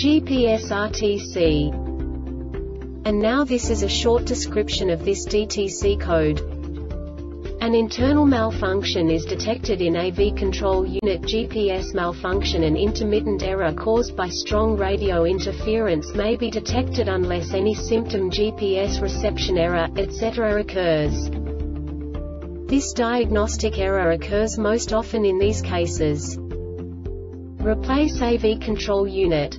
GPS RTC. And now this is a short description of this DTC code. An internal malfunction is detected in AV control unit. GPS malfunction and intermittent error caused by strong radio interference may be detected unless any symptom, GPS reception error, etc. occurs. This diagnostic error occurs most often in these cases. Replace AV control unit.